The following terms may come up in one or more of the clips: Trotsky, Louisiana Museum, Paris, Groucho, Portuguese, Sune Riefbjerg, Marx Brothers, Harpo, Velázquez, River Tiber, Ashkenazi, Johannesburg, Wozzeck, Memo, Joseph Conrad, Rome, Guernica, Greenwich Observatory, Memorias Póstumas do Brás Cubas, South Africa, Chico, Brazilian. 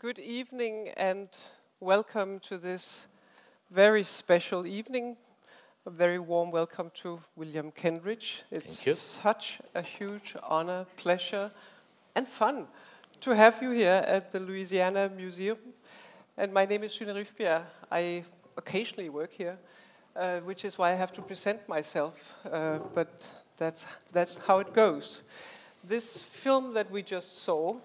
Good evening and welcome to this very special evening. A very warm welcome to William Kentridge. It's such a huge honor, pleasure and fun to have you here at the Louisiana Museum. And my name is Sune Riefbjerg. I occasionally work here, which is why I have to present myself, but that's how it goes. This film that we just saw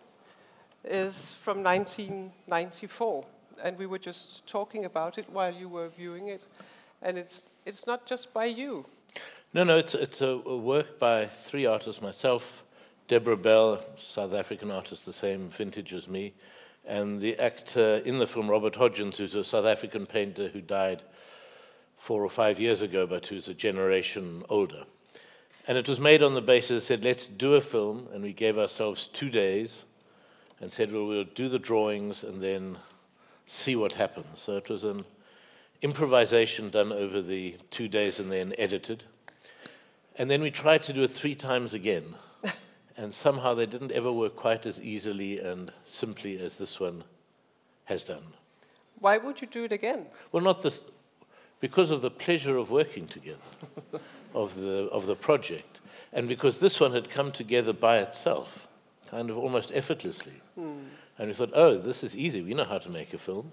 is from 1994, and we were just talking about it while you were viewing it, and it's not just by you. No, it's a work by three artists: myself, Deborah Bell, South African artist, the same vintage as me, and the actor in the film, Robert Hodgins, who's a South African painter who died 4 or 5 years ago, but who's a generation older. And it was made on the basis, said, let's do a film, and we gave ourselves 2 days, and said, well, we'll do the drawings and then see what happens. So it was an improvisation done over the 2 days and then edited. And then we tried to do it 3 times again. And somehow they didn't ever work quite as easily and simply as this one has done. Why would you do it again? Well, not this, because of the pleasure of working together, of the project. And because this one had come together by itself, kind of almost effortlessly. And we thought, oh, this is easy, we know how to make a film.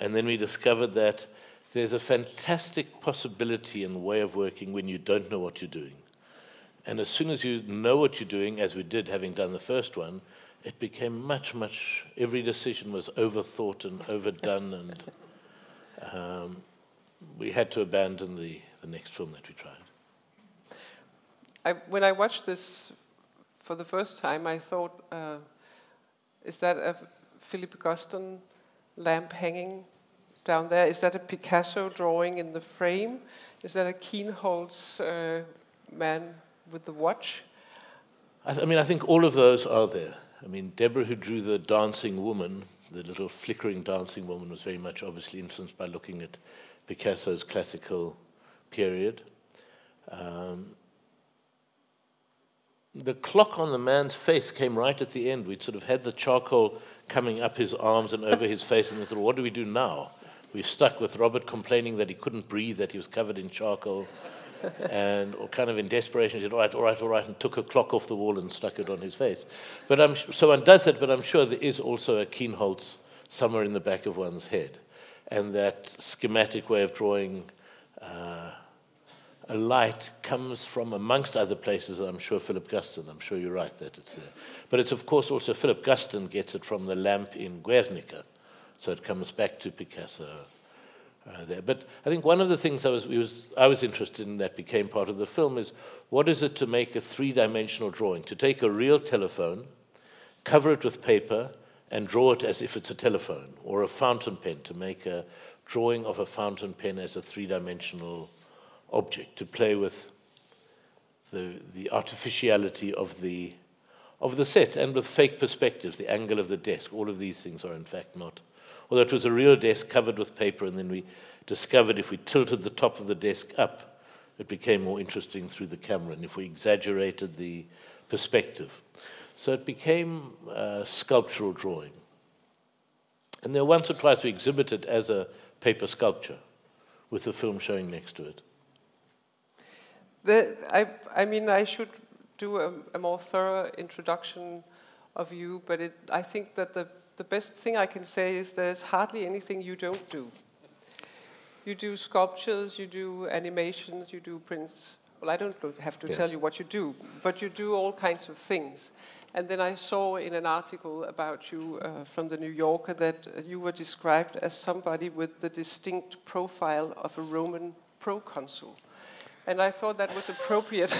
And then we discovered that there's a fantastic possibility and way of working when you don't know what you're doing. And as soon as you know what you're doing, as we did, having done the first one, it became much, much, every decision was overthought and overdone, and we had to abandon the next film that we tried. When I watched this for the first time, I thought, is that a Philip Guston lamp hanging down there? Is that a Picasso drawing in the frame? Is that a Kienholz man with the watch? I mean, I think all of those are there. I mean, Deborah, who drew the dancing woman, the little flickering dancing woman, was very much obviously influenced by looking at Picasso's classical period. The clock on the man's face came right at the end. We'd sort of had the charcoal coming up his arms and over his face, and they thought, what do we do now? We're stuck with Robert complaining that he couldn't breathe, that he was covered in charcoal, and or kind of in desperation, he said, all right, and took a clock off the wall and stuck it on his face. But so one does that, but I'm sure there is also a Kienholz somewhere in the back of one's head, and that schematic way of drawing a light comes from, amongst other places, I'm sure, Philip Guston. I'm sure you're right that it's there. But it's, of course, also Philip Guston gets it from the lamp in Guernica, so it comes back to Picasso there. But I think one of the things I was interested in that became part of the film is, what is it to make a three-dimensional drawing? To take a real telephone, cover it with paper, and draw it as if it's a telephone, or a fountain pen, to make a drawing of a fountain pen as a three-dimensional object, to play with the artificiality of the set, and with fake perspectives, the angle of the desk. All of these things are in fact not. Although it was a real desk covered with paper, and then we discovered if we tilted the top of the desk up, it became more interesting through the camera, and if we exaggerated the perspective. So it became a sculptural drawing. And there once or twice we exhibited it as a paper sculpture with the film showing next to it. I mean, I should do a more thorough introduction of you, but I think that the best thing I can say is there's hardly anything you don't do. You do sculptures, you do animations, you do prints. Well, I don't have to tell you what you do, but you do all kinds of things. And then I saw in an article about you from the New Yorker that you were described as somebody with the distinct profile of a Roman proconsul. And I thought that was appropriate.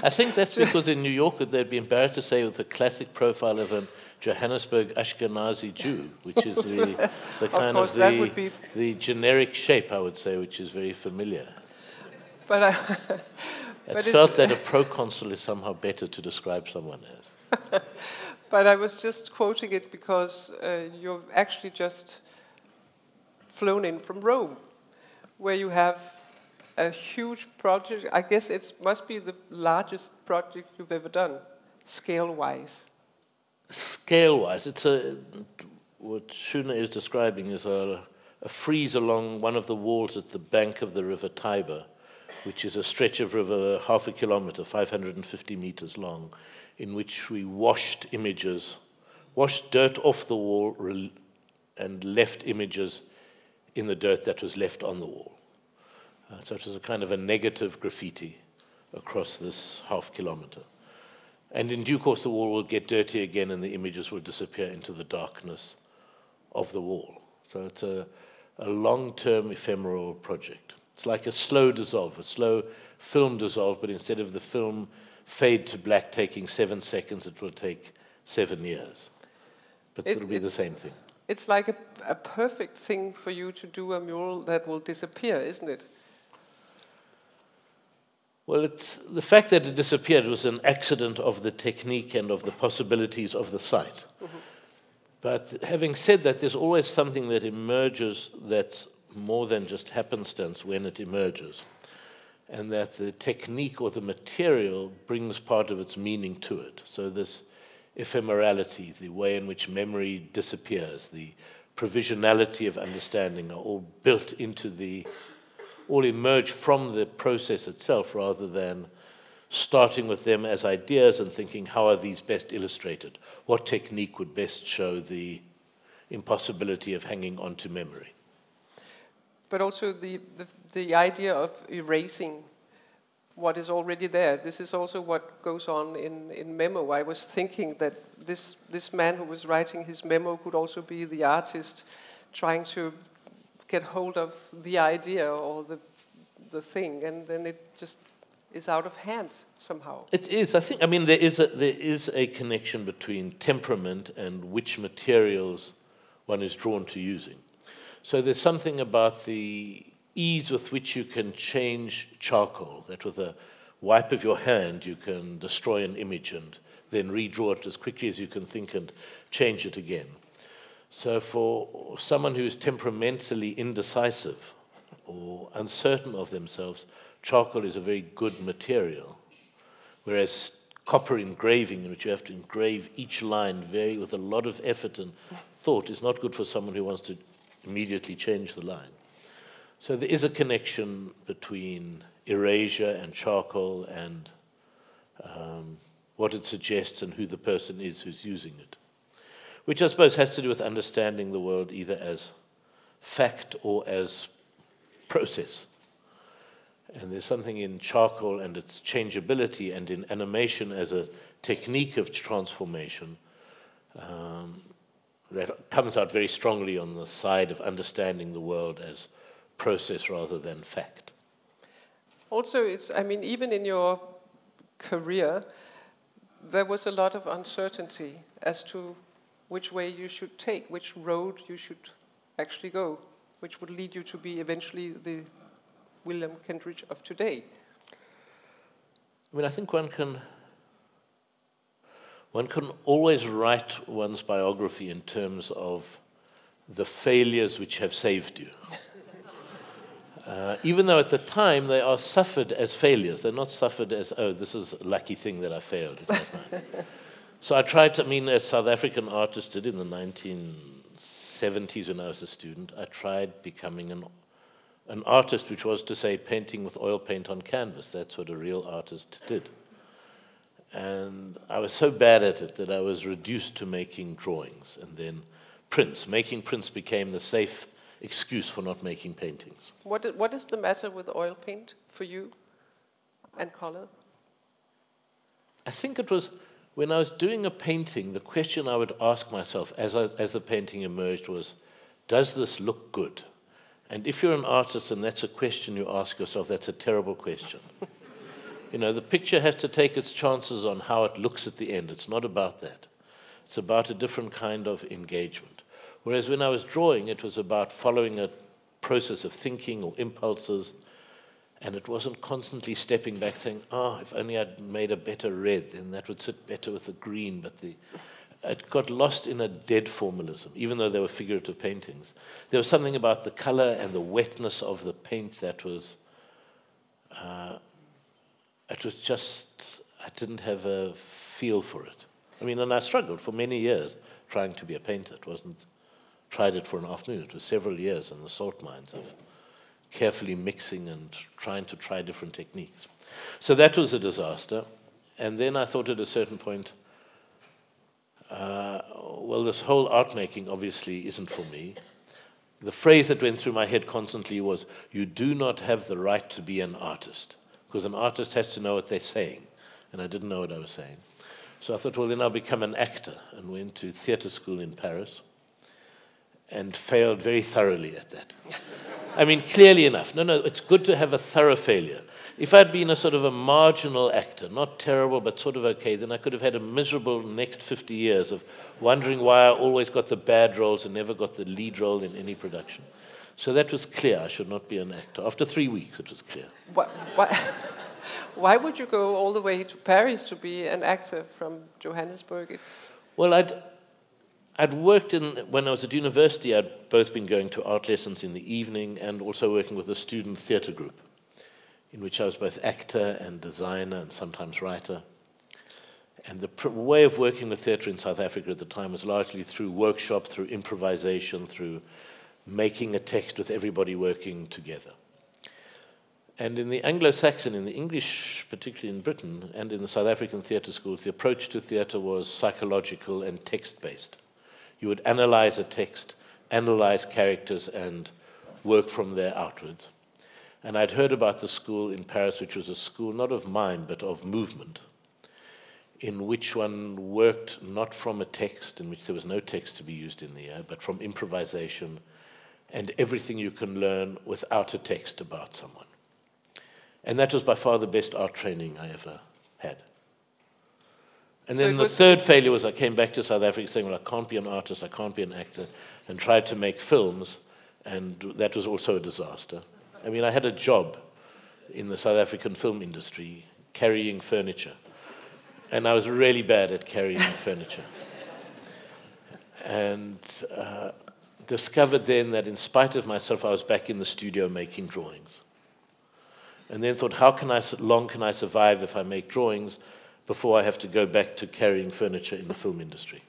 I think that's because in New Yorker they'd be embarrassed to say with the classic profile of a Johannesburg Ashkenazi Jew, which is the kind of the generic shape, I would say, which is very familiar. But it's felt that a proconsul is somehow better to describe someone as. But I was just quoting it because you've actually just flown in from Rome, where you have a huge project. I guess it must be the largest project you've ever done, scale-wise. Scale-wise, it's what Sune is describing is a frieze along one of the walls at the bank of the River Tiber, which is a stretch of river, half a kilometer, 550 meters long, in which we washed images, washed dirt off the wall and left images in the dirt that was left on the wall. So it was a kind of a negative graffiti across this half kilometer. And in due course, the wall will get dirty again and the images will disappear into the darkness of the wall. So it's a long-term ephemeral project. It's like a slow dissolve, a slow film dissolve, but instead of the film fade to black taking 7 seconds, it will take 7 years. But it'll be the same thing. It's like a perfect thing for you to do a mural that will disappear, isn't it? Well, the fact that it disappeared was an accident of the technique and of the possibilities of the site. Mm-hmm. But having said that, there's always something that emerges that's more than just happenstance when it emerges, and that the technique or the material brings part of its meaning to it. So this ephemerality, the way in which memory disappears, the provisionality of understanding are all built into all emerge from the process itself, rather than starting with them as ideas and thinking, how are these best illustrated? What technique would best show the impossibility of hanging on to memory? But also the idea of erasing what is already there. This is also what goes on in Memo. I was thinking that this man who was writing his Memo could also be the artist trying to get hold of the idea or the thing, and then it just is out of hand somehow. It is. I think, I mean, there is a connection between temperament and which materials one is drawn to using. So there's something about the ease with which you can change charcoal, that with a wipe of your hand you can destroy an image and then redraw it as quickly as you can think and change it again. So for someone who is temperamentally indecisive or uncertain of themselves, charcoal is a very good material, whereas copper engraving in which you have to engrave each line very with a lot of effort and thought is not good for someone who wants to immediately change the line. So there is a connection between erasure and charcoal and what it suggests and who the person is who's using it, which I suppose has to do with understanding the world either as fact or as process. And there's something in charcoal and its changeability and in animation as a technique of transformation that comes out very strongly on the side of understanding the world as process rather than fact. Also, it's, I mean, even in your career, there was a lot of uncertainty as to which way you should take, which road you should actually go, which would lead you to be eventually the William Kentridge of today. I mean, I think one can always write one's biography in terms of the failures which have saved you. Even though at the time they are suffered as failures. They're not suffered as, oh, this is a lucky thing that I failed. So I tried to, I mean, as South African artists did in the 1970s when I was a student, I tried becoming an artist, which was to say painting with oil paint on canvas. That's what a real artist did. And I was so bad at it that I was reduced to making drawings and then prints. Making prints became the safe excuse for not making paintings. What is the matter with oil paint for you and color? I think it was when I was doing a painting, the question I would ask myself as the painting emerged was, does this look good? And if you're an artist and that's a question you ask yourself, that's a terrible question. You know, the picture has to take its chances on how it looks at the end. It's not about that. It's about a different kind of engagement. Whereas when I was drawing, it was about following a process of thinking or impulses, and it wasn't constantly stepping back saying, ah, if only I'd made a better red, then that would sit better with the green, but the... It got lost in a dead formalism, even though they were figurative paintings. There was something about the color and the wetness of the paint that was... it was just... I didn't have a feel for it. I mean, and I struggled for many years trying to be a painter. It wasn't... tried it for an afternoon. It was several years in the salt mines of carefully mixing and trying different techniques. So that was a disaster. And then I thought at a certain point... well, this whole art making obviously isn't for me. The phrase that went through my head constantly was, you do not have the right to be an artist, because an artist has to know what they're saying, and I didn't know what I was saying. So I thought, well, then I'll become an actor, and went to theatre school in Paris, and failed very thoroughly at that. I mean, clearly enough. No, it's good to have a thorough failure. If I'd been a sort of a marginal actor, not terrible, but sort of okay, then I could have had a miserable next 50 years of wondering why I always got the bad roles and never got the lead role in any production. So that was clear. I should not be an actor. After 3 weeks, it was clear. Why would you go all the way to Paris to be an actor from Johannesburg? It's... Well, I'd worked when I was at university, I'd both been going to art lessons in the evening and also working with a student theatre group, in which I was both actor and designer and sometimes writer. And the way of working with theatre in South Africa at the time was largely through workshop, through improvisation, through making a text with everybody working together. And in the Anglo-Saxon, in the English, particularly in Britain, and in the South African theatre schools, the approach to theatre was psychological and text-based. You would analyze a text, analyze characters, and work from there outwards. And I'd heard about the school in Paris, which was a school not of mime, but of movement, in which one worked not from a text, in which there was no text to be used in the air, but from improvisation and everything you can learn without a text about someone. And that was by far the best art training I ever had. And then the third failure was I came back to South Africa saying, well, I can't be an artist, I can't be an actor, and tried to make films, and that was also a disaster. I mean, I had a job in the South African film industry carrying furniture, and I was really bad at carrying furniture. And discovered then that in spite of myself, I was back in the studio making drawings. And then thought, how long can I survive if I make drawings? before I have to go back to carrying furniture in the film industry.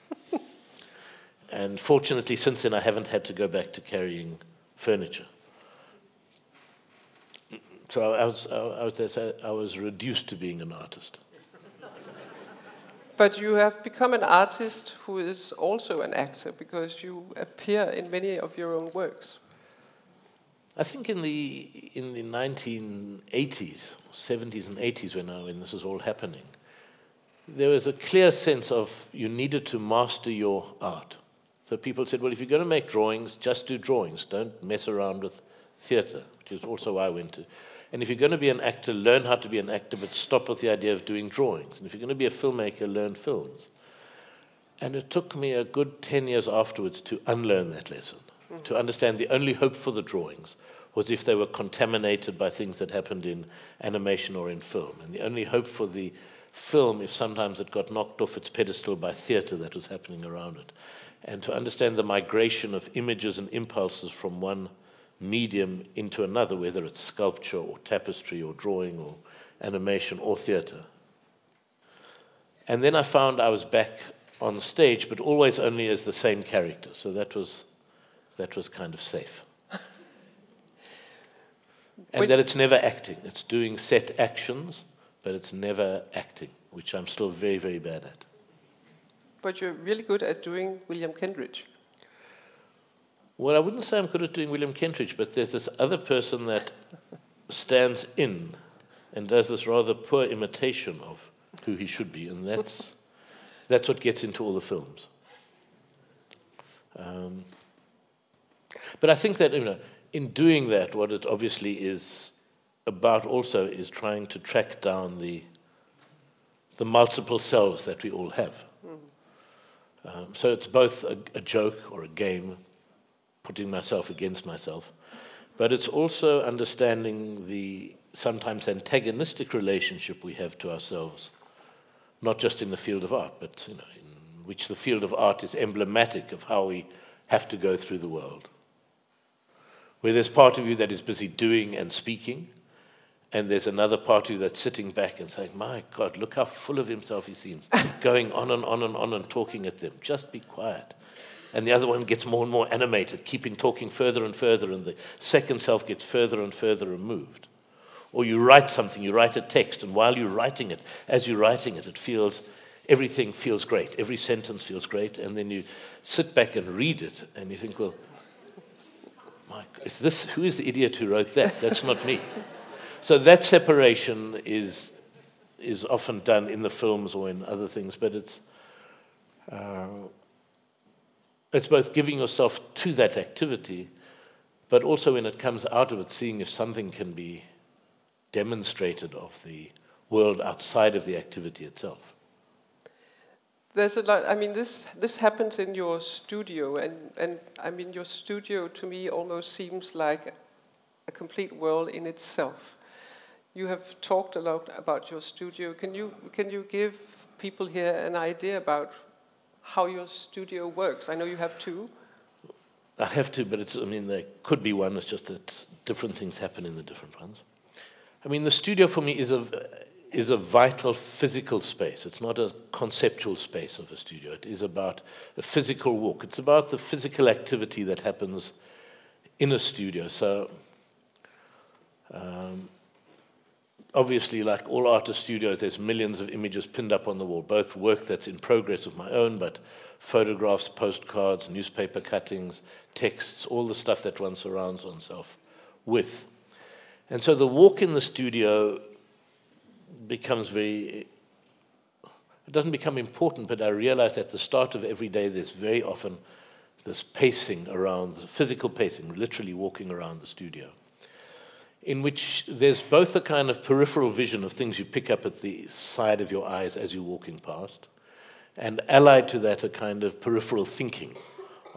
And fortunately, since then, I haven't had to go back to carrying furniture. So I was reduced to being an artist. But you have become an artist who is also an actor, because you appear in many of your own works. I think in the 1980s, 70s and 80s, when this is all happening, there was a clear sense of you needed to master your art. So people said, well, if you're going to make drawings, just do drawings. Don't mess around with theater, which is also why I went to. And if you're going to be an actor, learn how to be an actor, but stop with the idea of doing drawings. And if you're going to be a filmmaker, learn films. And it took me a good 10 years afterwards to unlearn that lesson, to understand the only hope for the drawings was if they were contaminated by things that happened in animation or in film. And the only hope for the film if sometimes it got knocked off its pedestal by theater that was happening around it. And to understand the migration of images and impulses from one medium into another, whether it's sculpture or tapestry or drawing or animation or theater. And then I found I was back on stage, but always only as the same character. So that was kind of safe. And that it's never acting. It's doing set actions, but it's never acting, which I'm still very, very bad at. But you're really good at doing William Kentridge. Well, I wouldn't say I'm good at doing William Kentridge, but there's this other person that stands in and does this rather poor imitation of who he should be, and that's what gets into all the films. But I think that in doing that, what it obviously is about also is trying to track down the multiple selves that we all have. So it's both a joke or a game, putting myself against myself, but it's also understanding the sometimes antagonistic relationship we have to ourselves, not just in the field of art, but in which the field of art is emblematic of how we have to go through the world, where there's part of you that is busy doing and speaking, and there's another part of you that's sitting back and saying, my God, look how full of himself he seems, going on and on and on and talking at them, just be quiet. And the other one gets more and more animated, keeping talking further and further, and the second self gets further and further removed. Or you write something, you write a text, and while you're writing it, as you're writing it, it feels, everything feels great, every sentence feels great, and then you sit back and read it, and you think, well, my God, is this, who is the idiot who wrote that? That's not me. So that separation is often done in the films or in other things, but it's both giving yourself to that activity, but also when it comes out of it, seeing if something can be demonstrated of the world outside of the activity itself. There's a lot, this happens in your studio, and I mean, your studio to me almost seems like a complete world in itself. You have talked a lot about your studio. Can you give people here an idea about how your studio works? I know you have two. I have two, but there could be one. It's just that different things happen in the different ones. The studio for me is a vital physical space. It's not a conceptual space of a studio. It is about a physical walk. It's about the physical activity that happens in a studio. So obviously, like all artist studios, there's millions of images pinned up on the wall, both work that's in progress of my own, but photographs, postcards, newspaper cuttings, texts, all the stuff that one surrounds oneself with. And so the walk in the studio becomes very, it doesn't become important, but I realize at the start of every day there's very often this pacing around, the physical pacing, literally walking around the studio, in which there's both a kind of peripheral vision of things you pick up at the side of your eyes as you're walking past, and allied to that a kind of peripheral thinking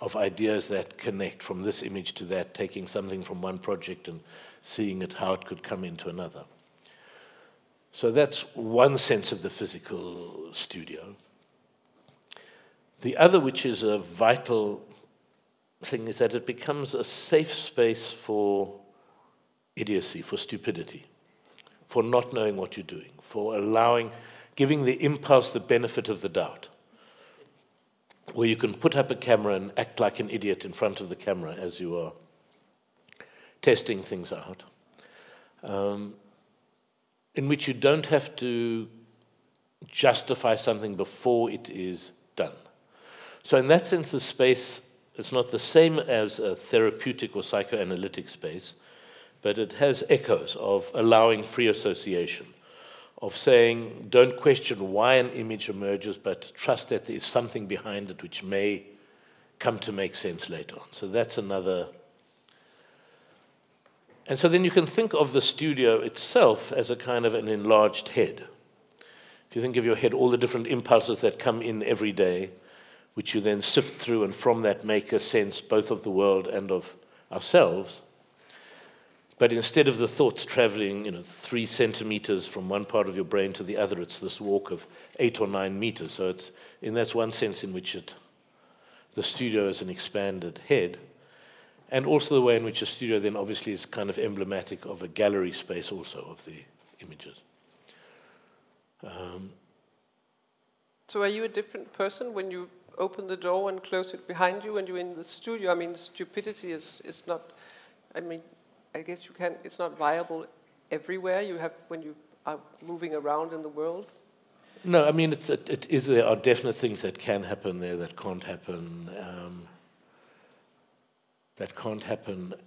of ideas that connect from this image to that, taking something from one project and seeing it how it could come into another. So that's one sense of the physical studio. The other, which is a vital thing, is that it becomes a safe space for idiocy, for stupidity, for not knowing what you're doing, for allowing, giving the impulse the benefit of the doubt, where you can put up a camera and act like an idiot in front of the camera as you are testing things out, in which you don't have to justify something before it is done. So in that sense, the space is not the same as a therapeutic or psychoanalytic space, but it has echoes of allowing free association, of saying, don't question why an image emerges, but trust that there is something behind it which may come to make sense later on. So that's another. And so then you can think of the studio itself as a kind of an enlarged head. If you think of your head, all the different impulses that come in every day, which you then sift through, and from that make a sense both of the world and of ourselves. But instead of the thoughts traveling 3 centimeters from one part of your brain to the other, it's this walk of 8 or 9 meters. So it's, in that one sense in which the studio is an expanded head, and also the way in which a studio then obviously is kind of emblematic of a gallery space also of the images. So are you a different person when you open the door and close it behind you when you're in the studio? I mean, stupidity is not, I mean, I guess you can't, it's not viable everywhere you have when you are moving around in the world. No, I mean, there are definite things that can happen there that can't happen,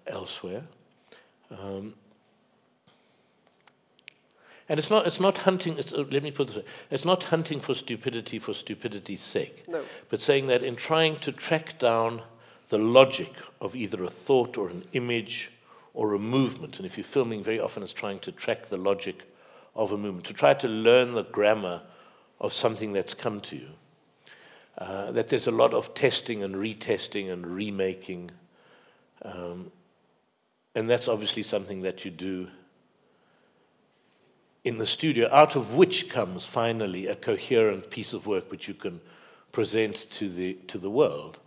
elsewhere. And it's not hunting, let me put this way, it's not hunting for stupidity's sake, no. But saying that in trying to track down the logic of either a thought or an image or a movement, and if you're filming, very often it's trying to track the logic of a movement, to try to learn the grammar of something that's come to you, that there's a lot of testing and retesting and remaking, and that's obviously something that you do in the studio, out of which comes finally a coherent piece of work which you can present to the world.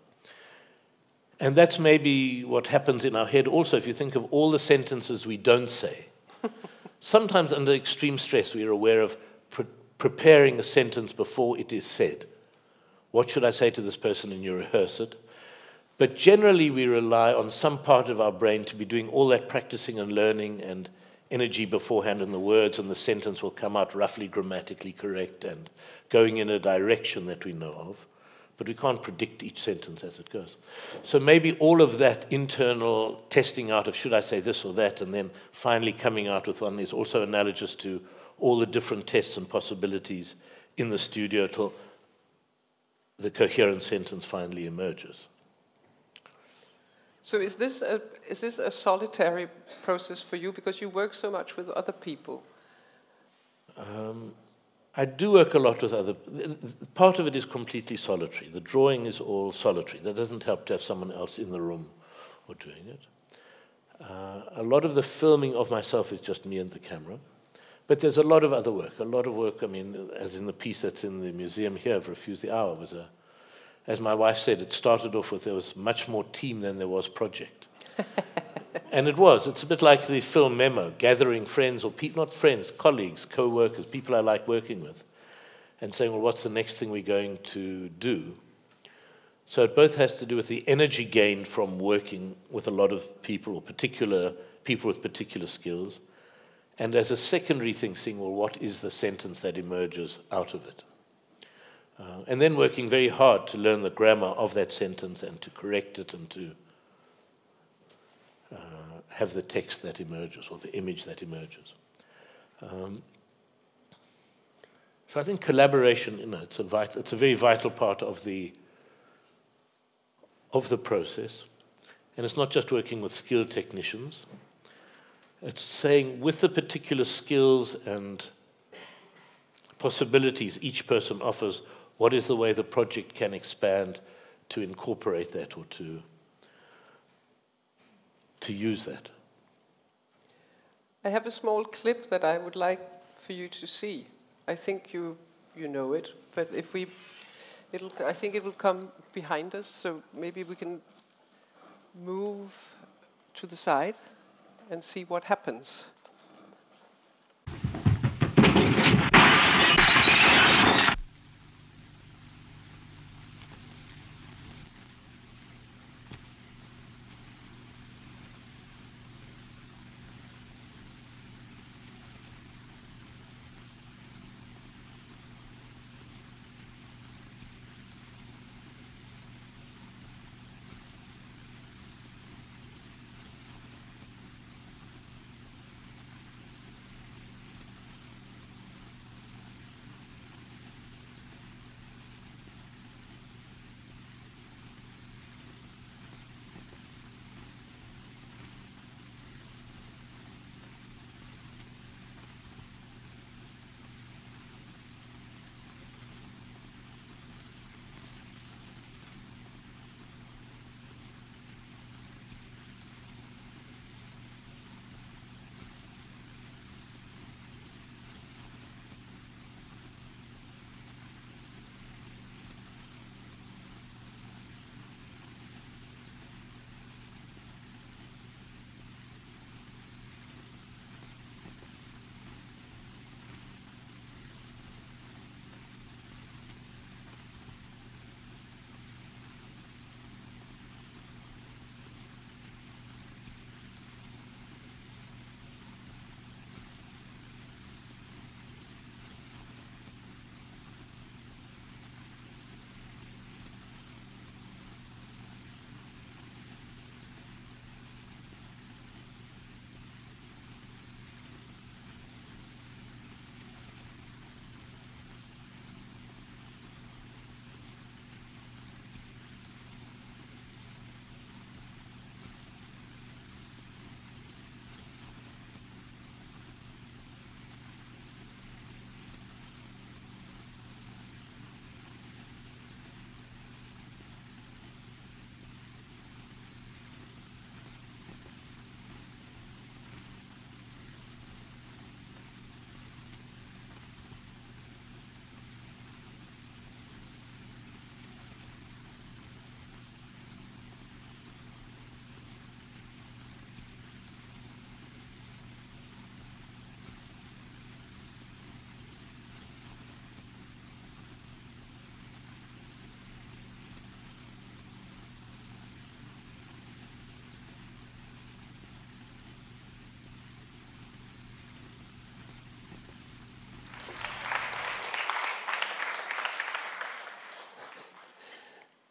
And that's maybe what happens in our head also, if you think of all the sentences we don't say. Sometimes under extreme stress we are aware of preparing a sentence before it is said. What should I say to this person? And you rehearse it. But generally we rely on some part of our brain to be doing all that practicing and learning and energy beforehand, and the words and the sentence will come out roughly grammatically correct and going in a direction that we know of, but we can't predict each sentence as it goes. So maybe all of that internal testing out of should I say this or that, and then finally coming out with one, is also analogous to all the different tests and possibilities in the studio till the coherent sentence finally emerges. So is this a solitary process for you, because you work so much with other people? I do work a lot with other. Part of it is completely solitary. The drawing is all solitary. That doesn't help to have someone else in the room or doing it. A lot of the filming of myself is just me and the camera. But there's a lot of other work. A lot of work, I mean, as in the piece that's in the museum here of Refuse the Hour, was a, as my wife said, it started off with there was much more team than there was project. And it was. It's a bit like the film Memo, gathering friends, or not friends, colleagues, co-workers, people I like working with, and saying, well, what's the next thing we're going to do? So it both has to do with the energy gained from working with a lot of people, or particular people with particular skills, and as a secondary thing, seeing, well, what is the sentence that emerges out of it? And then working very hard to learn the grammar of that sentence and to correct it and to have the text that emerges or the image that emerges. So I think collaboration, it's a very vital part of the process. And it's not just working with skilled technicians. It's saying with the particular skills and possibilities each person offers, what is the way the project can expand to incorporate that or to use that? I have a small clip that I would like for you to see. I think you know it, but if we, I think it will come behind us, so maybe we can move to the side and see what happens.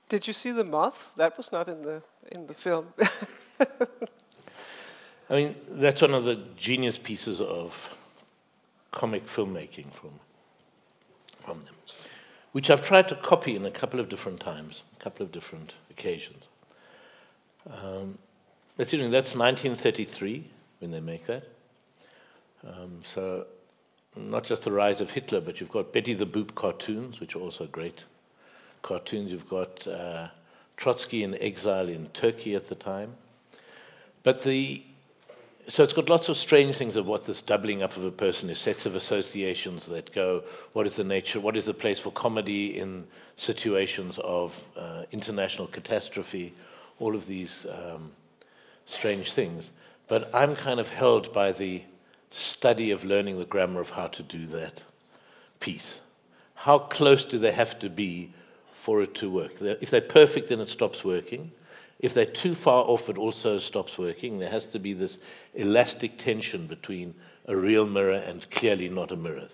Did you see the moth? That was not in the film. I mean, that's one of the genius pieces of comic filmmaking from them, which I've tried to copy in a couple of different occasions. That's 1933 when they make that. So not just the rise of Hitler, but you've got Betty the Boop cartoons, which are also great cartoons. You've got Trotsky in exile in Turkey at the time. But so it's got lots of strange things of what this doubling up of a person is, sets of associations that go, what is the nature, what is the place for comedy in situations of international catastrophe, all of these strange things. But I'm kind of held by the study of learning the grammar of how to do that piece. How close do they have to be for it to work? If they're perfect, then it stops working. If they're too far off, it also stops working. There has to be this elastic tension between a real mirror and clearly not a mirror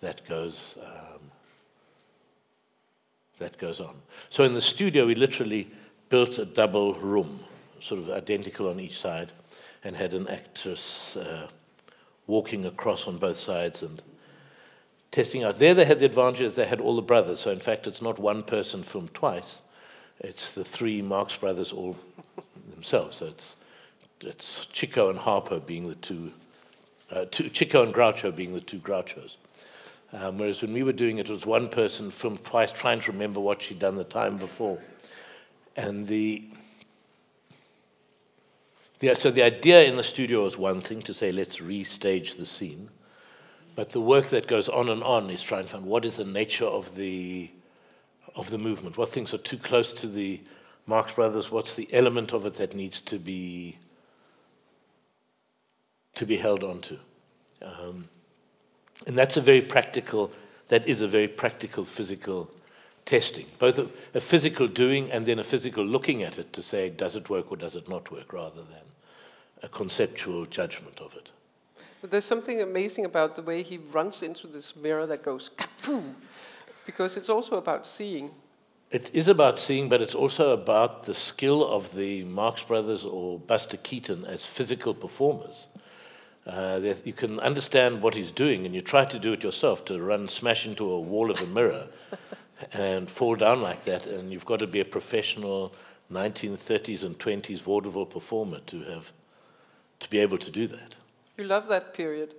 that goes on. So in the studio, we literally built a double room, sort of identical on each side, and had an actress walking across on both sides and testing out. There they had the advantage that they had all the brothers. So in fact, it's not one person filmed twice. It's the three Marx brothers all themselves. So it's Chico and Harpo being the two Chico and Groucho being the two Grouchos. Whereas when we were doing it, it was one person filmed twice, trying to remember what she'd done the time before. And so the idea in the studio is one thing, to say let's restage the scene. But the work that goes on and on is trying to find what is the nature of the movement, what things are too close to the Marx Brothers, what's the element of it that needs to be held onto, and that's a very practical physical testing, both a physical doing and then a physical looking at it to say does it work or does it not work, rather than a conceptual judgment of it. But there's something amazing about the way he runs into this mirror that goes kaboom. Because it's also about seeing. It is about seeing, but it's also about the skill of the Marx Brothers or Buster Keaton as physical performers. You can understand what he's doing, and you try to do it yourself, to smash into a wall of a mirror and fall down like that, and you've got to be a professional 1930s and 20s vaudeville performer to be able to do that. You love that period.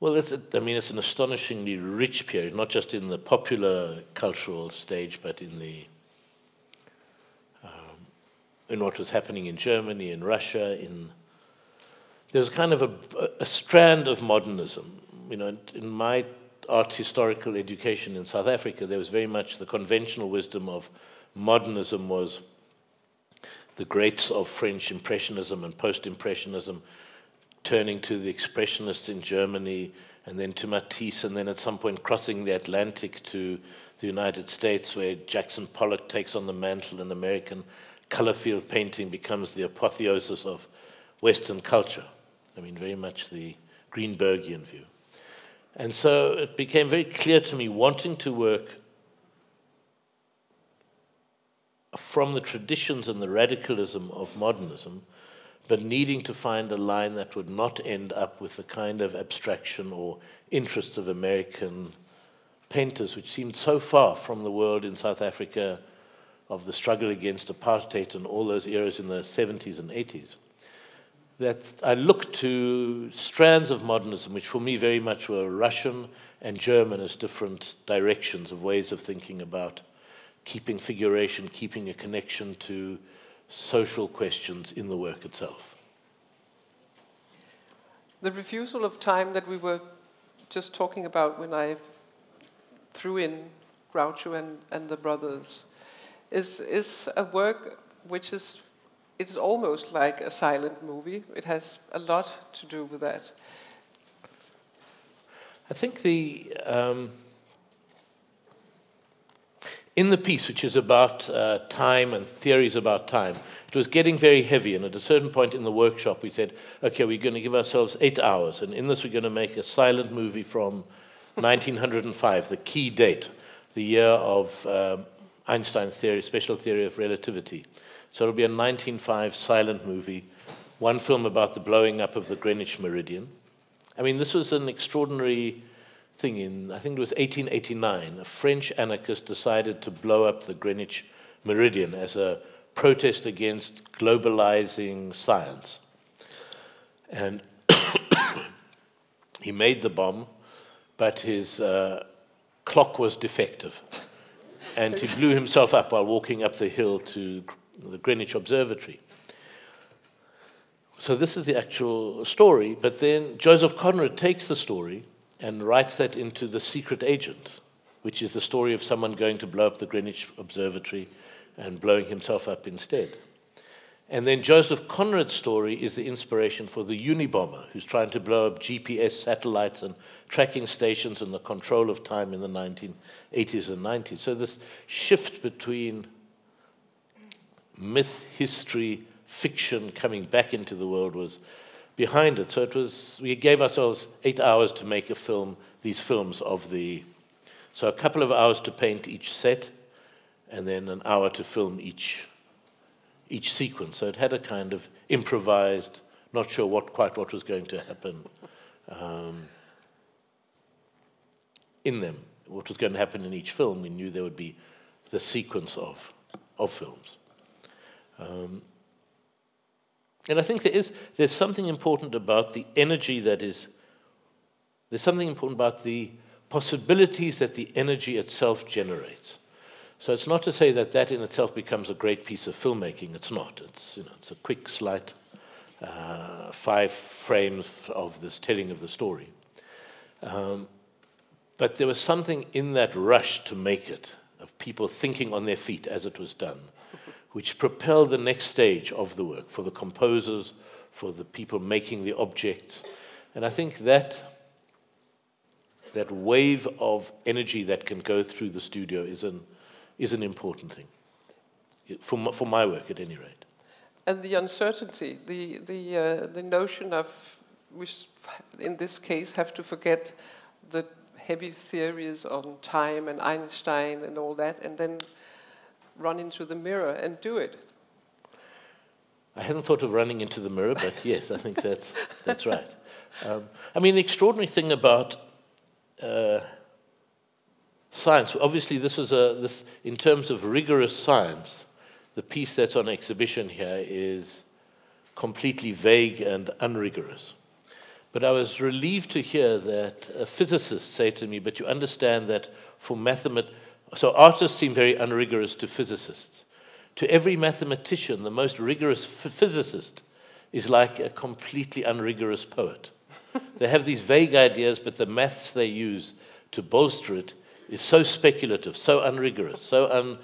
Well, it's an astonishingly rich period, not just in the popular cultural stage, but in in what was happening in Germany, in Russia. There was kind of a strand of modernism. You know, in my art historical education in South Africa, there was very much the conventional wisdom of modernism was the greats of French Impressionism and Post-Impressionism, turning to the Expressionists in Germany, and then to Matisse, and then at some point crossing the Atlantic to the United States, where Jackson Pollock takes on the mantle and American color field painting becomes the apotheosis of Western culture. I mean, very much the Greenbergian view. And so it became very clear to me, wanting to work from the traditions and the radicalism of modernism, but needing to find a line that would not end up with the kind of abstraction or interest of American painters, which seemed so far from the world in South Africa of the struggle against apartheid and all those eras in the 70s and 80s, that I looked to strands of modernism, which for me very much were Russian and German as different directions of ways of thinking about keeping figuration, keeping a connection to social questions in the work itself. The refusal of time that we were just talking about when I threw in Groucho and the brothers is a work which is, it's almost like a silent movie. It has a lot to do with that. I think in the piece, which is about time and theories about time, it was getting very heavy, and at a certain point in the workshop we said, okay, we're going to give ourselves 8 hours, and in this we're going to make a silent movie from 1905, the key date, the year of Einstein's theory, special theory of relativity. So it'll be a 1905 silent movie, one film about the blowing up of the Greenwich Meridian. I mean, this was an extraordinary thing in, I think it was 1889, a French anarchist decided to blow up the Greenwich Meridian as a protest against globalizing science. And he made the bomb, but his clock was defective. And he blew himself up while walking up the hill to the Greenwich Observatory. So this is the actual story, but then Joseph Conrad takes the story and writes that into The Secret Agent, which is the story of someone going to blow up the Greenwich Observatory and blowing himself up instead. And then Joseph Conrad's story is the inspiration for the Unibomber, who's trying to blow up GPS satellites and tracking stations and the control of time in the 1980s and 90s. So this shift between myth, history, fiction coming back into the world was behind it. So it was, we gave ourselves 8 hours to make a film, these films of the, so a couple of hours to paint each set and then an hour to film each sequence. So it had a kind of improvised, not sure quite what was going to happen in them. What was going to happen in each film, we knew there would be the sequence of films. And I think there's something important about the energy that is, there's something important about the possibilities that the energy itself generates. So it's not to say that that in itself becomes a great piece of filmmaking. It's not. It's, you know, it's a quick, slight 5 frames of this telling of the story. But there was something in that rush to make it, of people thinking on their feet as it was done, which propelled the next stage of the work for the composers, for the people making the objects. And I think that wave of energy that can go through the studio is an important thing, for my work at any rate. And the uncertainty, the notion of, we in this case have to forget the heavy theories on time and Einstein and all that, and then run into the mirror and do it. I hadn't thought of running into the mirror, but yes, I think that's right. I mean, the extraordinary thing about science, obviously this is in terms of rigorous science, the piece that's on exhibition here is completely vague and unrigorous. But I was relieved to hear that a physicist say to me, but you understand that for mathematics, so artists seem very unrigorous to physicists. To every mathematician, the most rigorous physicist is like a completely unrigorous poet. They have these vague ideas, but the maths they use to bolster it is so speculative, so unrigorous, and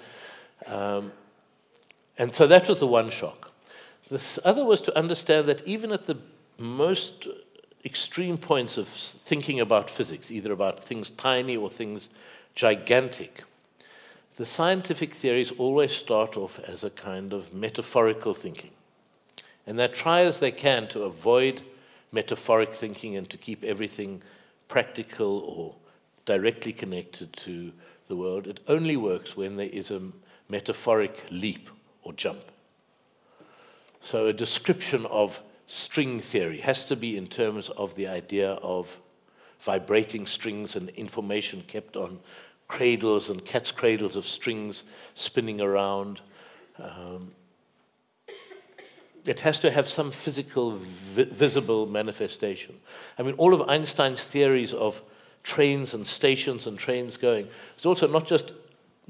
so that was the one shock. This other was to understand that even at the most extreme points of thinking about physics, either about things tiny or things gigantic, the scientific theories always start off as a kind of metaphorical thinking. And they try as they can to avoid metaphoric thinking and to keep everything practical or directly connected to the world. It only works when there is a metaphoric leap or jump. So a description of string theory has to be in terms of the idea of vibrating strings and information kept on cradles and cat's cradles of strings spinning around. It has to have some physical, visible manifestation. I mean, all of Einstein's theories of trains and stations and trains going. It's also not just,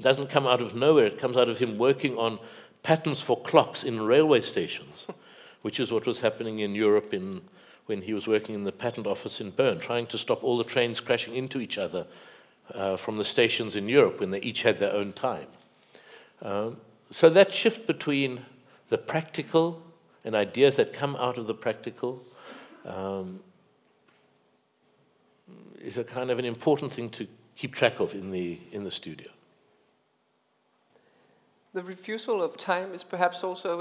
doesn't come out of nowhere, it comes out of him working on patterns for clocks in railway stations, which is what was happening in Europe when he was working in the patent office in Bern, trying to stop all the trains crashing into each other from the stations in Europe when they each had their own time. So that shift between the practical and ideas that come out of the practical is a kind of an important thing to keep track of in the studio. The refusal of time is perhaps also,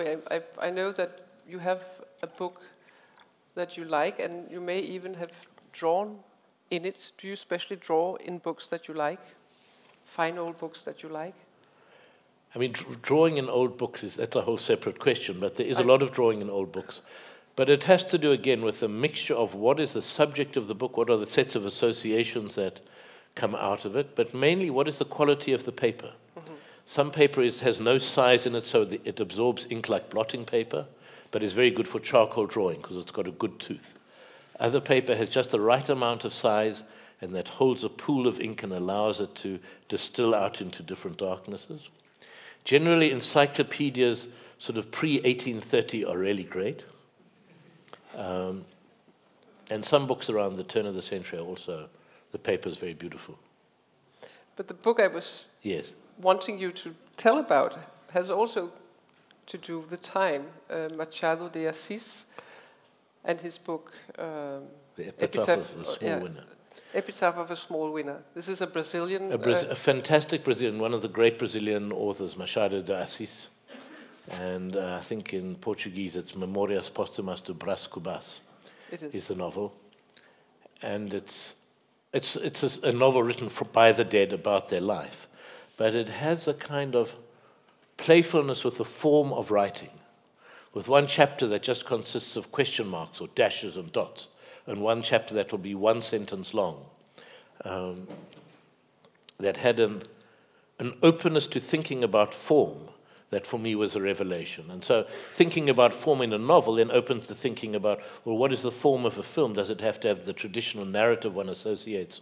I know that you have a book that you like and you may even have drawn in it. Do you especially draw in books that you like? Fine old books that you like? I mean, drawing in old books, that's a whole separate question, but there is a lot of drawing in old books. But it has to do, again, with the mixture of what is the subject of the book, what are the sets of associations that come out of it, but mainly what is the quality of the paper. Mm-hmm. Some paper has no size in it, so it absorbs ink like blotting paper, but is very good for charcoal drawing because it's got a good tooth. Other paper has just the right amount of size, and that holds a pool of ink and allows it to distill out into different darknesses. Generally, encyclopedias sort of pre-1830 are really great. And some books around the turn of the century are also, the paper is very beautiful. But the book I was wanting you to tell about has also to do with the time. Machado de Assis and his book, The Epitaph of a Small Winner. Epitaph of a Small Winner. This is a Brazilian... a fantastic Brazilian, one of the great Brazilian authors, Machado de Assis. And I think in Portuguese it's Memorias Póstumas do Brás Cubas is the novel. And it's a novel written by the dead about their life. But it has a kind of playfulness with the form of writing, with one chapter that just consists of question marks or dashes and dots, and one chapter that will be one sentence long, that had an openness to thinking about form that for me was a revelation. And so thinking about form in a novel then opens to thinking about, well, what is the form of a film? Does it have to have the traditional narrative one associates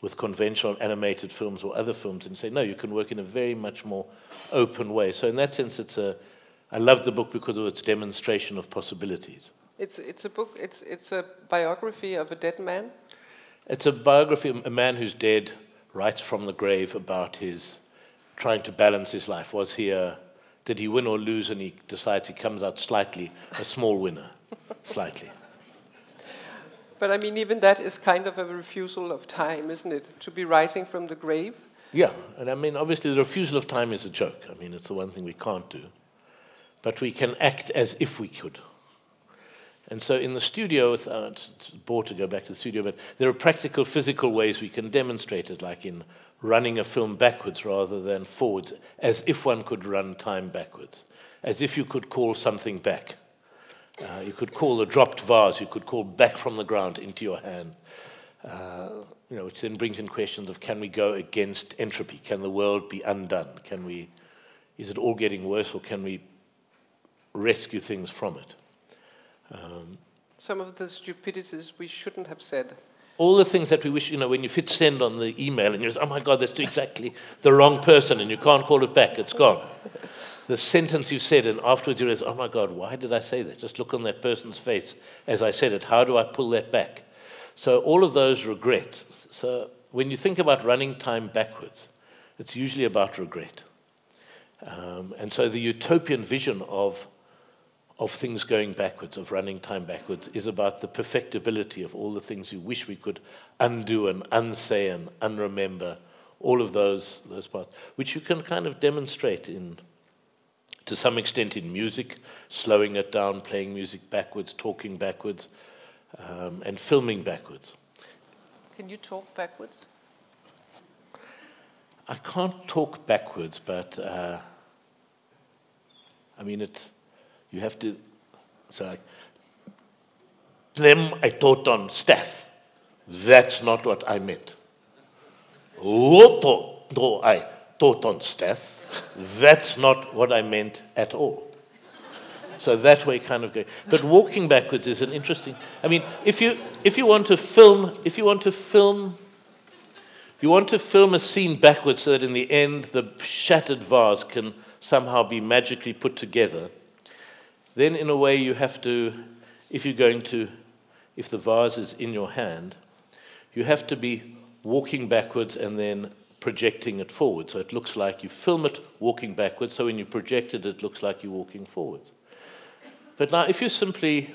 with conventional animated films or other films? And say, no, you can work in a very much more open way. So in that sense, I love the book because of its demonstration of possibilities. It's a book, it's a biography of a dead man? It's a biography of a man who's dead, writes from the grave about his trying to balance his life. Was he did he win or lose? And he decides he comes out slightly, a small winner, slightly. But I mean, even that is kind of a refusal of time, isn't it? To be writing from the grave? Yeah, and I mean, obviously the refusal of time is a joke. I mean, it's the one thing we can't do. But we can act as if we could. And so in the studio, it's bored to go back to the studio, but there are practical physical ways we can demonstrate it, like in running a film backwards rather than forwards, as if one could run time backwards, as if you could call something back. You could call a dropped vase, you could call back from the ground into your hand, you know, which then brings in questions of can we go against entropy? Can the world be undone? Is it all getting worse, or can we rescue things from it? Some of the stupidities we shouldn't have said. All the things that we wish, you know, when you hit send on the email and you say, oh my God, that's exactly the wrong person and you can't call it back, it's gone. The sentence you said and afterwards you realize, oh my God, why did I say that? Just look on that person's face as I said it. How do I pull that back? So all of those regrets. So when you think about running time backwards, it's usually about regret. And so the utopian vision of things going backwards, of running time backwards, is about the perfectibility of all the things you wish we could undo and unsay and unremember, all of those parts, which you can kind of demonstrate in, to some extent in music, slowing it down, playing music backwards, talking backwards, and filming backwards. Can you talk backwards? I can't talk backwards, but I mean, it's... You have to, so like, them I taught on staff. That's not what I meant. Loto, though I taught on staff. That's not what I meant at all. So that way kind of go. But walking backwards is an interesting, I mean, if you want to film a scene backwards so that in the end the shattered vase can somehow be magically put together, then in a way you have to, if the vase is in your hand, you have to be walking backwards and then projecting it forward. So it looks like you film it walking backwards, so when you project it, it looks like you're walking forwards. But now if you simply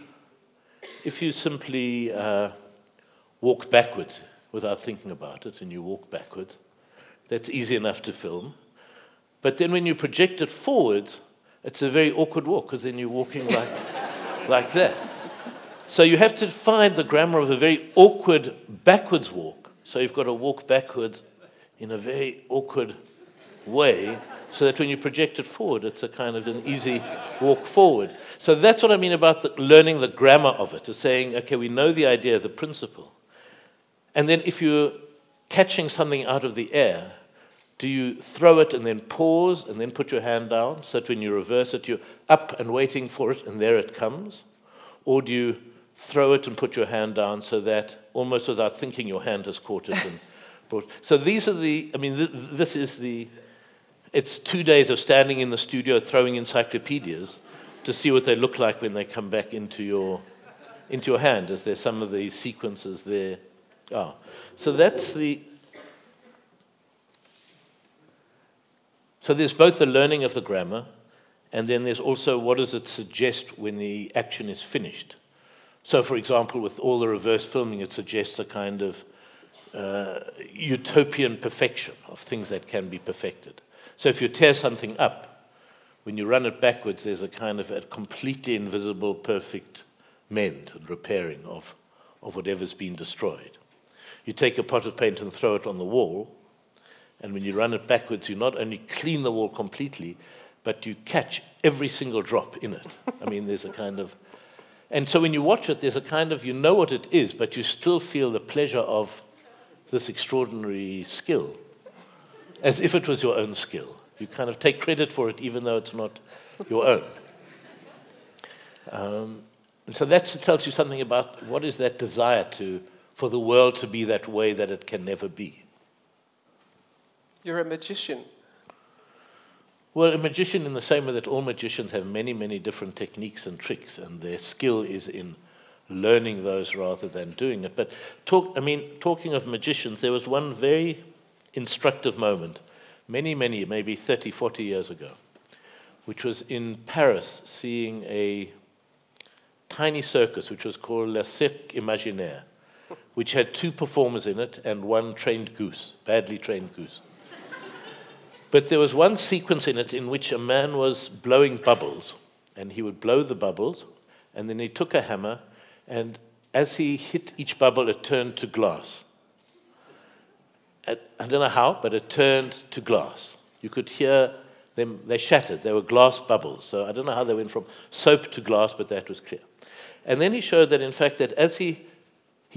walk backwards without thinking about it, and you walk backwards, that's easy enough to film. But then when you project it forwards, it's a very awkward walk, because then you're walking like, like that. So you have to find the grammar of a very awkward backwards walk. So you've got to walk backwards in a very awkward way so that when you project it forward, it's a kind of an easy walk forward. So that's what I mean about learning the grammar of it, is saying, okay, we know the idea, the principle. And then if you're catching something out of the air, do you throw it and then pause and then put your hand down so that when you reverse it, you're up and waiting for it and there it comes? Or do you throw it and put your hand down so that almost without thinking your hand has caught it and brought? So these are the, I mean, this is the, it's 2 days of standing in the studio throwing encyclopedias to see what they look like when they come back into your hand. Is there some of the sequences there? Ah, so that's the, so there's both the learning of the grammar, and then there's also what does it suggest when the action is finished. So, for example, with all the reverse filming, it suggests a kind of utopian perfection of things that can be perfected. So if you tear something up, when you run it backwards, there's a kind of a completely invisible, perfect mend and repairing of whatever's been destroyed. You take a pot of paint and throw it on the wall, and when you run it backwards, you not only clean the wall completely, but you catch every single drop in it. I mean, there's a kind of... And so when you watch it, there's a kind of, you know what it is, but you still feel the pleasure of this extraordinary skill, as if it was your own skill. You kind of take credit for it, even though it's not your own. And so that tells you something about what is that desire to, for the world to be that way that it can never be. You're a magician. Well, a magician in the same way that all magicians have many, many different techniques and tricks, and their skill is in learning those rather than doing it. But talking of magicians, there was one very instructive moment, many, many, maybe 30, 40 years ago, which was in Paris, seeing a tiny circus, which was called Le Cirque Imaginaire, which had 2 performers in it and 1 trained goose, badly trained goose. But there was one sequence in it in which a man was blowing bubbles, and he would blow the bubbles, and then he took a hammer, and as he hit each bubble, it turned to glass. I don't know how, but it turned to glass. You could hear them, they shattered, they were glass bubbles, so I don't know how they went from soap to glass, but that was clear. And then he showed that, in fact, that as he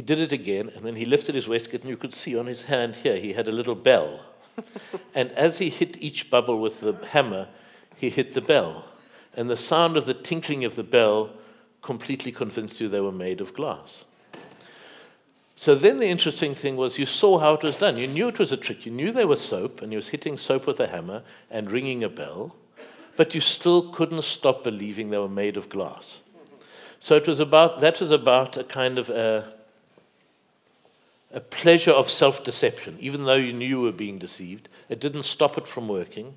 did it again, and then he lifted his waistcoat, and you could see on his hand here, he had a little bell. And as he hit each bubble with the hammer, he hit the bell. And the sound of the tinkling of the bell completely convinced you they were made of glass. So then the interesting thing was you saw how it was done. You knew it was a trick. You knew they were soap, and he was hitting soap with a hammer and ringing a bell, but you still couldn't stop believing they were made of glass. So it was about, that was about a kind of a pleasure of self-deception. Even though you knew you were being deceived, it didn't stop it from working,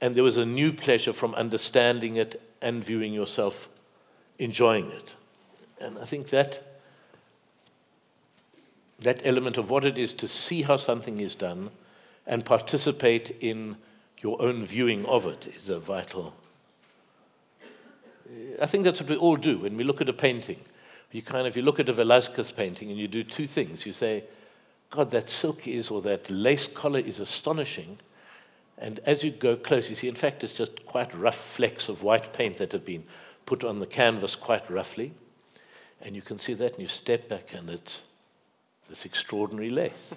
and there was a new pleasure from understanding it and viewing yourself enjoying it. And I think that element of what it is to see how something is done and participate in your own viewing of it is a vital... I think that's what we all do when we look at a painting. You look at a Velázquez painting and you do 2 things. You say, God, that silk is, or that lace collar is astonishing. And as you go close, you see, in fact, it's just quite rough flecks of white paint that have been put on the canvas quite roughly. And you can see that, and you step back, and it's this extraordinary lace.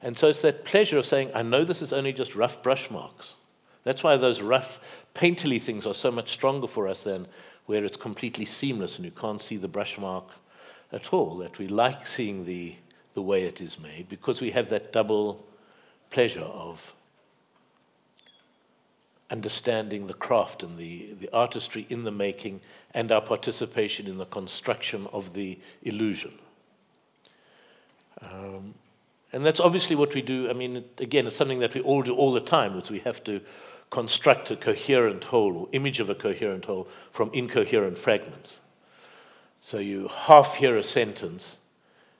And so it's that pleasure of saying, I know this is only just rough brush marks. That's why those rough, painterly things are so much stronger for us than where it's completely seamless and you can't see the brush mark at all, that we like seeing the way it is made, because we have that double pleasure of understanding the craft and the artistry in the making and our participation in the construction of the illusion. And that's obviously what we do. I mean, again, it's something that we all do all the time, is we have to construct a coherent whole, or image of a coherent whole, from incoherent fragments. So you half hear a sentence,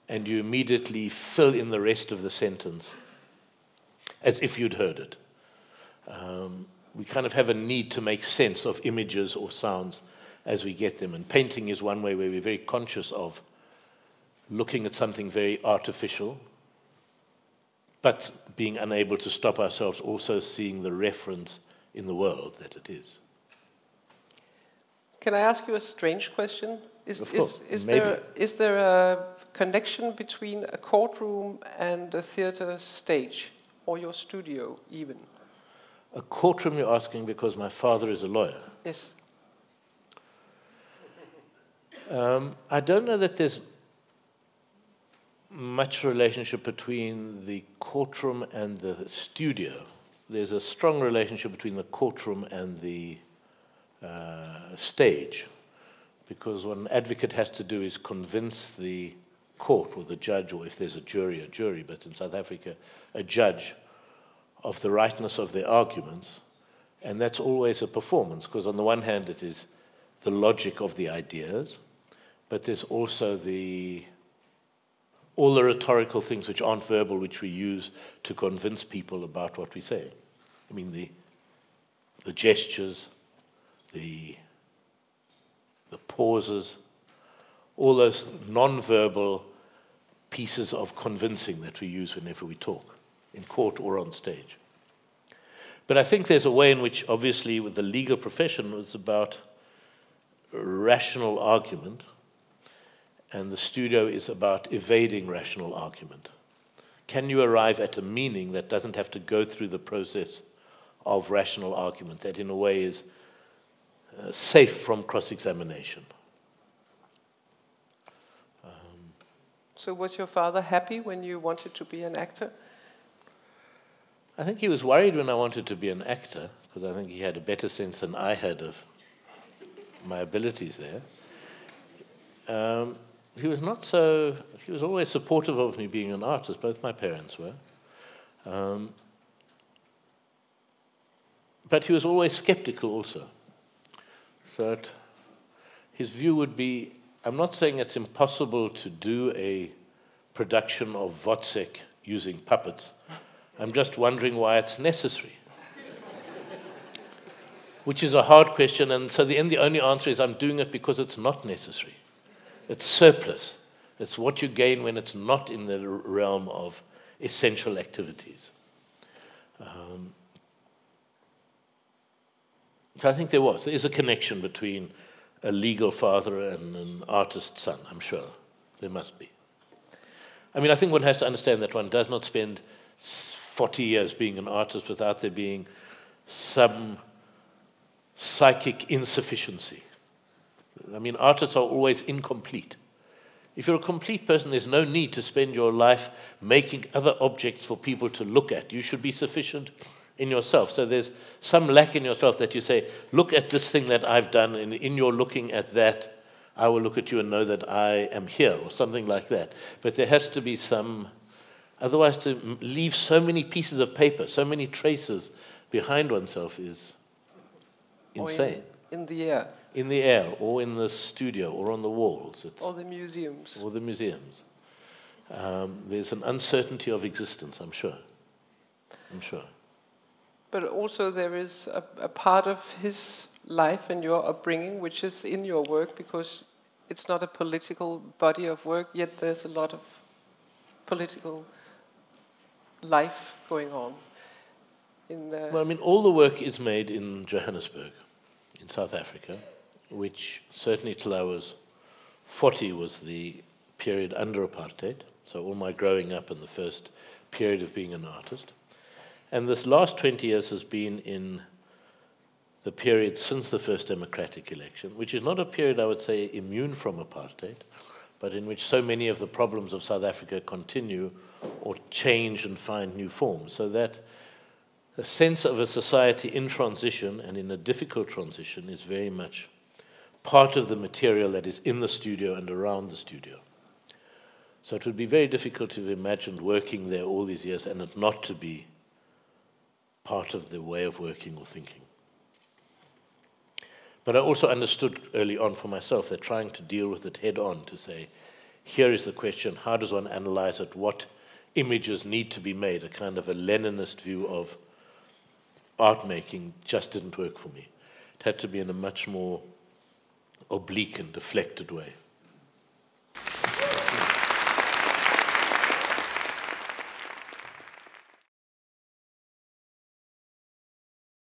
and you immediately fill in the rest of the sentence as if you'd heard it. We kind of have a need to make sense of images or sounds as we get them, and painting is one way where we're very conscious of looking at something very artificial, but being unable to stop ourselves also seeing the reference in the world that it is. Can I ask you a strange question? Is there a connection between a courtroom and a theater stage, or your studio even? A courtroom, you're asking, because my father is a lawyer. Yes. I don't know that there's much relationship between the courtroom and the studio. There's a strong relationship between the courtroom and the stage, because what an advocate has to do is convince the court or the judge, or if there's a jury, but in South Africa, a judge, of the rightness of their arguments, and that's always a performance, because on the one hand it is the logic of the ideas, but there's also the all the rhetorical things which aren't verbal, which we use to convince people about what we say. I mean, the gestures, the pauses, all those non-verbal pieces of convincing that we use whenever we talk, in court or on stage. But I think there's a way in which, obviously, with the legal profession, it's about rational argument, and the studio is about evading rational argument. Can you arrive at a meaning that doesn't have to go through the process of rational argument, that in a way is safe from cross-examination? So was your father happy when you wanted to be an actor? I think he was worried when I wanted to be an actor, because I think he had a better sense than I had of my abilities there. He was not so, he was always supportive of me being an artist, both my parents were. But he was always skeptical also. So it, his view would be, I'm not saying it's impossible to do a production of Wozzeck using puppets, I'm just wondering why it's necessary. Which is a hard question, and so the only answer is I'm doing it because it's not necessary. It's surplus. It's what you gain when it's not in the realm of essential activities. I think there is a connection between a legal father and an artist son, I'm sure. There must be. I mean, I think one has to understand that one does not spend 40 years being an artist without there being some psychic insufficiency. I mean, artists are always incomplete. If you're a complete person, there's no need to spend your life making other objects for people to look at. You should be sufficient in yourself. So there's some lack in yourself that you say, look at this thing that I've done, and in your looking at that, I will look at you and know that I am here, or something like that. But there has to be some, otherwise to leave so many pieces of paper, so many traces behind oneself is insane. In the air. In the air, or in the studio, or on the walls. Or the museums. Or the museums. There's an uncertainty of existence, I'm sure. I'm sure. But also there is a part of his life and your upbringing which is in your work, because it's not a political body of work, yet there's a lot of political life going on. Well, I mean, all the work is made in Johannesburg, in South Africa, which certainly till I was 40 was the period under apartheid, so all my growing up and the first period of being an artist. And this last 20 years has been in the period since the first democratic election, which is not a period I would say immune from apartheid, but in which so many of the problems of South Africa continue or change and find new forms, so that a sense of a society in transition and in a difficult transition is very much part of the material that is in the studio and around the studio. So it would be very difficult to have imagined working there all these years and it not to be part of the way of working or thinking. But I also understood early on for myself that trying to deal with it head on, to say, here is the question, how does one analyze it, what images need to be made, a kind of a Leninist view of art making just didn't work for me. It had to be in a much more oblique and deflected way.